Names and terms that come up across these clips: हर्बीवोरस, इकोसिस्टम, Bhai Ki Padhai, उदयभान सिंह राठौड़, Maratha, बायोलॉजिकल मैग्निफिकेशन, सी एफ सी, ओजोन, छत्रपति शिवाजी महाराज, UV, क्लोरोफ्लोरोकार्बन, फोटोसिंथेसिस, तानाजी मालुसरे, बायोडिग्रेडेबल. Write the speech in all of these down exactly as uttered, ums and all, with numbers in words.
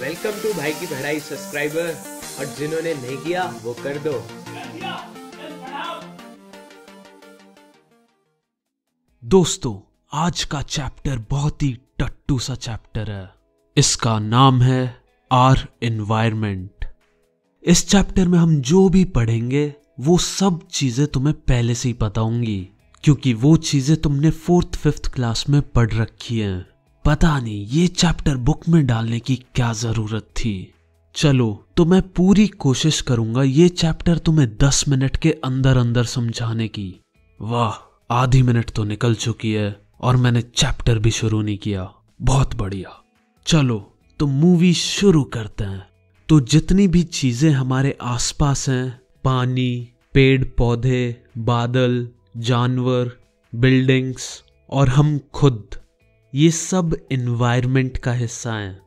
Welcome to भाई की पढ़ाई सब्सक्राइबर, और जिन्होंने नहीं किया वो कर दो। दोस्तों, आज का चैप्टर बहुत ही टट्टू सा चैप्टर है। इसका नाम है आर एनवायरमेंट। इस चैप्टर में हम जो भी पढ़ेंगे वो सब चीजें तुम्हें पहले से ही पता होंगी, क्योंकि वो चीजें तुमने फोर्थ फिफ्थ क्लास में पढ़ रखी हैं। पता नहीं ये चैप्टर बुक में डालने की क्या जरूरत थी। चलो, तो मैं पूरी कोशिश करूंगा ये चैप्टर तुम्हें दस मिनट के अंदर अंदर समझाने की। वाह, आधी मिनट तो निकल चुकी है और मैंने चैप्टर भी शुरू नहीं किया। बहुत बढ़िया। चलो तो मूवी शुरू करते हैं। तो जितनी भी चीजें हमारे आसपास हैं, पानी, पेड़ पौधे, बादल, जानवर, बिल्डिंग्स और हम खुद, ये सब एनवायरनमेंट का हिस्सा हैं।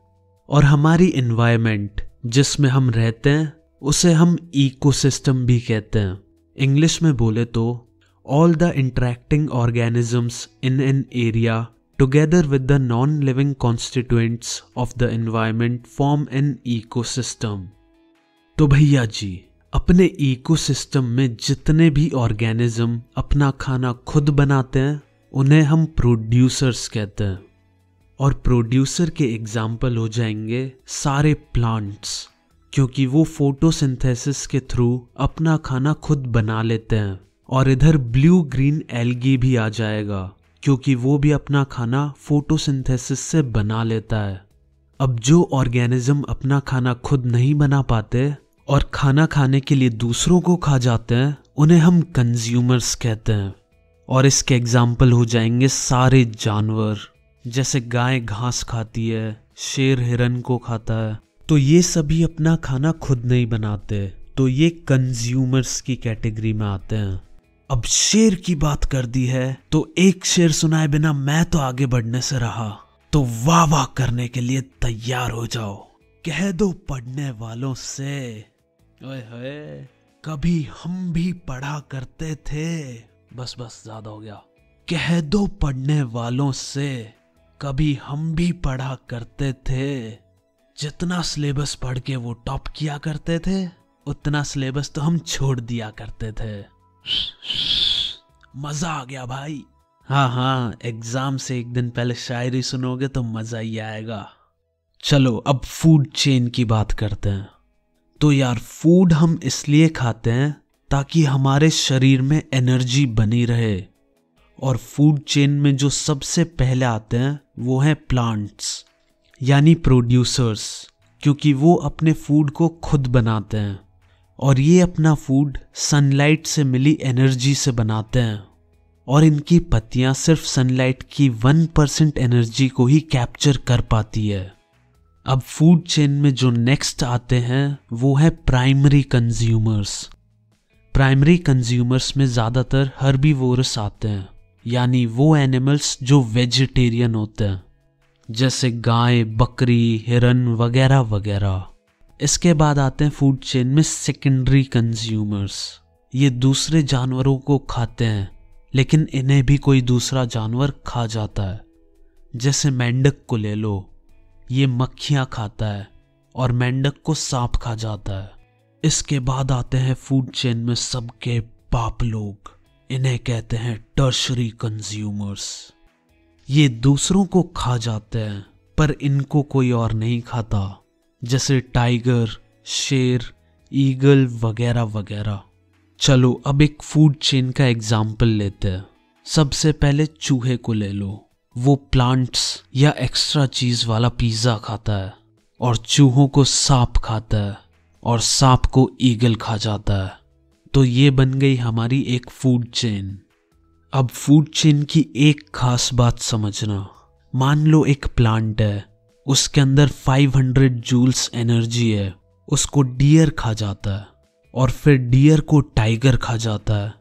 और हमारी एनवायरनमेंट जिसमें हम रहते हैं उसे हम इकोसिस्टम भी कहते हैं। इंग्लिश में बोले तो all the interacting organisms in an area together with the non living constituents of the environment form an इकोसिस्टम। तो भैया जी, अपने इकोसिस्टम में जितने भी ऑर्गेनिज्म अपना खाना खुद बनाते हैं उन्हें हम प्रोड्यूसर्स कहते हैं। और प्रोड्यूसर के एग्जाम्पल हो जाएंगे सारे प्लांट्स, क्योंकि वो फोटोसिंथेसिस के थ्रू अपना खाना खुद बना लेते हैं। और इधर ब्लू ग्रीन एल्गी भी आ जाएगा, क्योंकि वो भी अपना खाना फोटोसिंथेसिस से बना लेता है। अब जो ऑर्गेनिज्म अपना खाना खुद नहीं बना पाते और खाना खाने के लिए दूसरों को खा जाते हैं उन्हें हम कंज्यूमर्स कहते हैं। और इसके एग्जाम्पल हो जाएंगे सारे जानवर, जैसे गाय घास खाती है, शेर हिरन को खाता है। तो ये सभी अपना खाना खुद नहीं बनाते, तो ये कंज्यूमर्स की कैटेगरी में आते हैं। अब शेर की बात कर दी है तो एक शेर सुनाए बिना मैं तो आगे बढ़ने से रहा, तो वाह वाह करने के लिए तैयार हो जाओ। कह दो पढ़ने वालों से, ओए होए कभी हम भी पढ़ा करते थे। बस बस ज्यादा हो गया। कह दो पढ़ने वालों से, कभी हम भी पढ़ा करते थे। जितना सिलेबस पढ़ के वो टॉप किया करते थे उतना सिलेबस तो हम छोड़ दिया करते थे। मजा आ गया भाई। हाँ हाँ, एग्जाम से एक दिन पहले शायरी सुनोगे तो मजा ही आएगा। चलो, अब फूड चेन की बात करते हैं। तो यार, फूड हम इसलिए खाते हैं ताकि हमारे शरीर में एनर्जी बनी रहे। और फूड चेन में जो सबसे पहले आते हैं वो हैं प्लांट्स, यानी प्रोड्यूसर्स, क्योंकि वो अपने फूड को खुद बनाते हैं। और ये अपना फूड सनलाइट से मिली एनर्जी से बनाते हैं। और इनकी पत्तियां सिर्फ सनलाइट की वन परसेंट एनर्जी को ही कैप्चर कर पाती है। अब फूड चेन में जो नेक्स्ट आते हैं वो है प्राइमरी कंज्यूमर्स। प्राइमरी कंज्यूमर्स में ज़्यादातर हर्बीवोरस आते हैं, यानी वो एनिमल्स जो वेजिटेरियन होते हैं, जैसे गाय, बकरी, हिरन वगैरह वगैरह। इसके बाद आते हैं फूड चेन में सेकेंडरी कंज्यूमर्स। ये दूसरे जानवरों को खाते हैं, लेकिन इन्हें भी कोई दूसरा जानवर खा जाता है। जैसे मेंढक को ले लो, ये मक्खियाँ खाता है और मेंढक को सांप खा जाता है। इसके बाद आते हैं फूड चेन में सबके बाप लोग। इन्हें कहते हैं टर्शरी कंज्यूमर्स। ये दूसरों को खा जाते हैं पर इनको कोई और नहीं खाता, जैसे टाइगर, शेर, ईगल वगैरह वगैरह। चलो, अब एक फूड चेन का एग्जाम्पल लेते हैं। सबसे पहले चूहे को ले लो, वो प्लांट्स या एक्स्ट्रा चीज वाला पिज्जा खाता है, और चूहों को सांप खाता है और सांप को ईगल खा जाता है। तो ये बन गई हमारी एक फूड चेन। अब फूड चेन की एक खास बात समझना। मान लो एक प्लांट है, उसके अंदर पाँच सौ जूल्स एनर्जी है, उसको डियर खा जाता है और फिर डियर को टाइगर खा जाता है।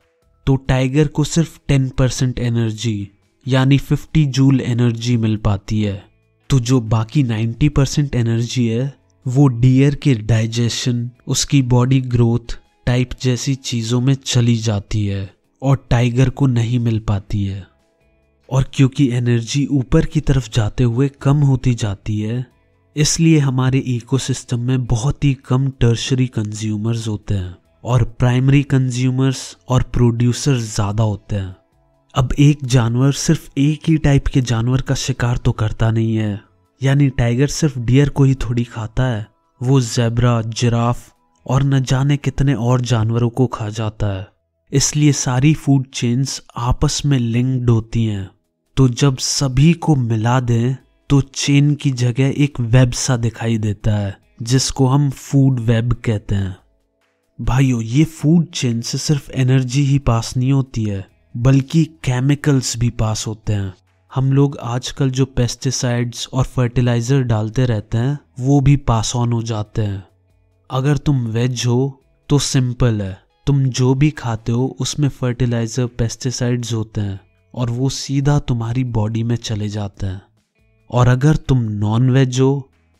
तो टाइगर को सिर्फ दस परसेंट एनर्जी यानी पचास जूल एनर्जी मिल पाती है। तो जो बाकी नब्बे परसेंट एनर्जी है वो डियर के डाइजेशन, उसकी बॉडी ग्रोथ टाइप जैसी चीज़ों में चली जाती है और टाइगर को नहीं मिल पाती है। और क्योंकि एनर्जी ऊपर की तरफ जाते हुए कम होती जाती है, इसलिए हमारे इकोसिस्टम में बहुत ही कम टर्शरी कंज्यूमर्स होते हैं और प्राइमरी कंज्यूमर्स और प्रोड्यूसर ज़्यादा होते हैं। अब एक जानवर सिर्फ एक ही टाइप के जानवर का शिकार तो करता नहीं है, यानी टाइगर सिर्फ डियर को ही थोड़ी खाता है, वो ज़ेब्रा, जिराफ और न जाने कितने और जानवरों को खा जाता है। इसलिए सारी फूड चेन्स आपस में लिंक्ड होती हैं, तो जब सभी को मिला दें तो चेन की जगह एक वेब सा दिखाई देता है जिसको हम फूड वेब कहते हैं। भाइयों, ये फूड चेन से सिर्फ एनर्जी ही पास नहीं होती है बल्कि केमिकल्स भी पास होते हैं। हम लोग आजकल जो पेस्टिसाइड्स और फर्टिलाइज़र डालते रहते हैं वो भी पास ऑन हो जाते हैं। अगर तुम वेज हो तो सिंपल है, तुम जो भी खाते हो उसमें फर्टिलाइज़र, पेस्टिसाइड्स होते हैं और वो सीधा तुम्हारी बॉडी में चले जाते हैं। और अगर तुम नॉन वेज हो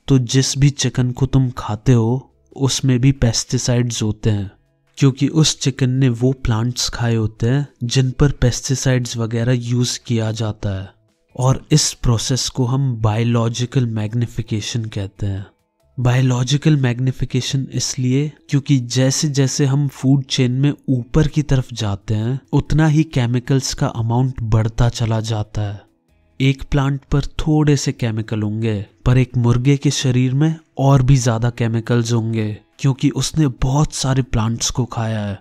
तो जिस भी चिकन को तुम खाते हो उसमें भी पेस्टिसाइड्स होते हैं, क्योंकि उस चिकन ने वो प्लांट्स खाए होते हैं जिन पर पेस्टिसाइड्स वगैरह यूज़ किया जाता है। और इस प्रोसेस को हम बायोलॉजिकल मैग्निफिकेशन कहते हैं। बायोलॉजिकल मैग्निफिकेशन इसलिए क्योंकि जैसे जैसे हम फूड चेन में ऊपर की तरफ जाते हैं उतना ही केमिकल्स का अमाउंट बढ़ता चला जाता है। एक प्लांट पर थोड़े से केमिकल होंगे पर एक मुर्गे के शरीर में और भी ज़्यादा केमिकल्स होंगे क्योंकि उसने बहुत सारे प्लांट्स को खाया है।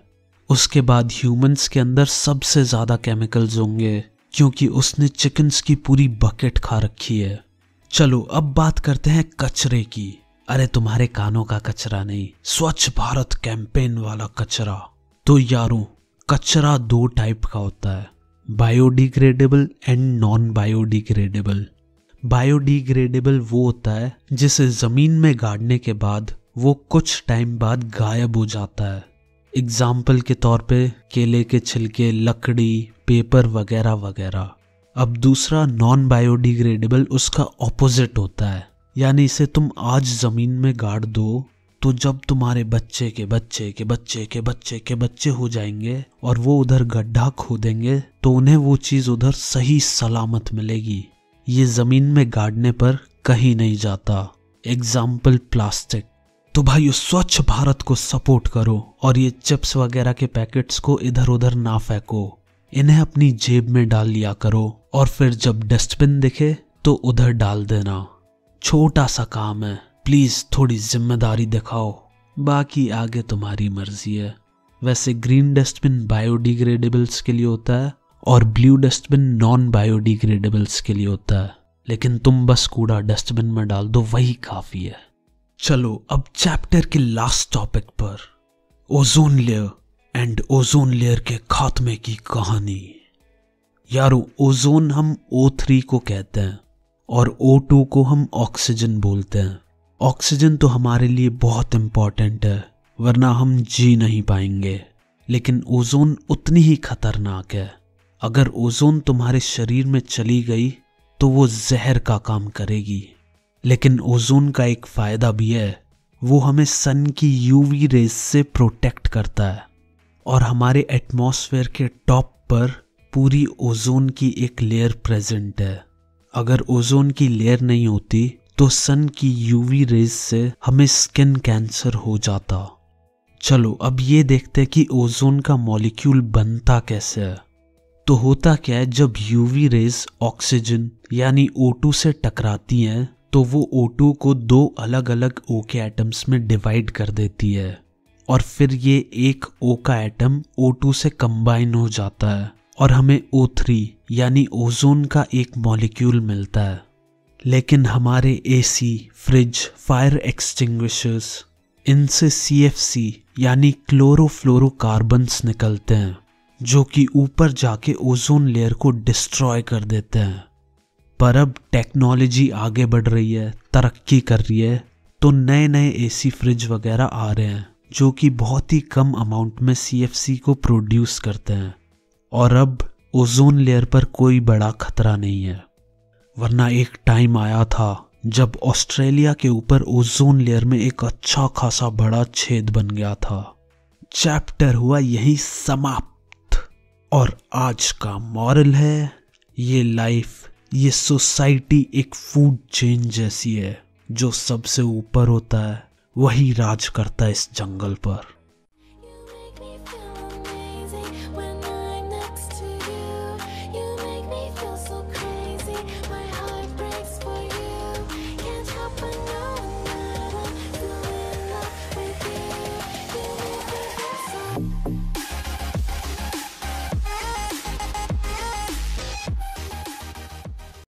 उसके बाद ह्यूमंस के अंदर सबसे ज़्यादा केमिकल्स होंगे क्योंकि उसने चिकन्स की पूरी बकेट खा रखी है। चलो अब बात करते हैं कचरे की। अरे तुम्हारे कानों का कचरा नहीं, स्वच्छ भारत कैंपेन वाला कचरा। तो यारों, कचरा दो टाइप का होता है, बायोडिग्रेडेबल and non बायोडिग्रेडेबल। बायोडिग्रेडेबल वो होता है जिसे ज़मीन में गाड़ने के बाद वो कुछ टाइम बाद गायब हो जाता है। एग्जाम्पल के तौर पे केले के छिलके, लकड़ी, पेपर वगैरह वगैरह। अब दूसरा नॉन बायोडिग्रेडेबल उसका ऑपोजिट होता है, यानी इसे तुम आज ज़मीन में गाड़ दो तो जब तुम्हारे बच्चे के बच्चे के बच्चे के बच्चे के बच्चे हो जाएंगे और वो उधर गड्ढा खोदेंगे तो उन्हें वो चीज़ उधर सही सलामत मिलेगी। ये ज़मीन में गाड़ने पर कहीं नहीं जाता। Example plastic. तो भाइयों, स्वच्छ भारत को सपोर्ट करो और ये चिप्स वगैरह के पैकेट्स को इधर उधर ना फेंको, इन्हें अपनी जेब में डाल लिया करो और फिर जब डस्टबिन दिखे तो उधर डाल देना। छोटा सा काम है, प्लीज़ थोड़ी जिम्मेदारी दिखाओ, बाकी आगे तुम्हारी मर्जी है। वैसे ग्रीन डस्टबिन बायोडिग्रेडेबल्स के लिए होता है और ब्लू डस्टबिन नॉन बायोडिग्रेडेबल्स के लिए होता है, लेकिन तुम बस कूड़ा डस्टबिन में डाल दो, वही काफ़ी है। चलो अब चैप्टर के लास्ट टॉपिक पर, ओजोन layer and ओजोन layer के खात्मे की कहानी। यारो, ओजोन हम ओ थ्री को कहते हैं और ओ टू को हम ऑक्सीजन बोलते हैं। ऑक्सीजन तो हमारे लिए बहुत इम्पॉर्टेंट है, वरना हम जी नहीं पाएंगे, लेकिन ओजोन उतनी ही खतरनाक है। अगर ओजोन तुम्हारे शरीर में चली गई तो वो जहर का काम करेगी। लेकिन ओजोन का एक फ़ायदा भी है, वो हमें सन की यूवी रेज से प्रोटेक्ट करता है और हमारे एटमॉस्फेयर के टॉप पर पूरी ओजोन की एक लेयर प्रेजेंट है। अगर ओजोन की लेयर नहीं होती तो सन की यूवी रेज से हमें स्किन कैंसर हो जाता। चलो अब ये देखते हैं कि ओजोन का मॉलिक्यूल बनता कैसे है। तो होता क्या है, जब यूवी रेज ऑक्सीजन यानी ओ टू से टकराती हैं तो वो ओ टू को दो अलग अलग O के एटम्स में डिवाइड कर देती है और फिर ये एक O का एटम ओ टू से कंबाइन हो जाता है और हमें ओ थ्री यानी ओजोन का एक मॉलिक्यूल मिलता है। लेकिन हमारे एसी, फ्रिज, फायर एक्सटिंग्विशर्स, इनसे सी एफ सी यानी क्लोरोफ्लोरोकार्बन्स निकलते हैं जो कि ऊपर जाके ओजोन लेयर को डिस्ट्रॉय कर देते हैं। पर अब टेक्नोलॉजी आगे बढ़ रही है, तरक्की कर रही है, तो नए नए एसी, फ्रिज वगैरह आ रहे हैं जो कि बहुत ही कम अमाउंट में सी एफ सी को प्रोड्यूस करते हैं और अब ओजोन लेयर पर कोई बड़ा खतरा नहीं है। वरना एक टाइम आया था जब ऑस्ट्रेलिया के ऊपर ओजोन लेयर में एक अच्छा खासा बड़ा छेद बन गया था। चैप्टर हुआ यही समाप्त और आज का मॉरल है, ये लाइफ, ये सोसाइटी एक फूड चेन जैसी है जो सबसे ऊपर होता है वही राज करता है इस जंगल पर।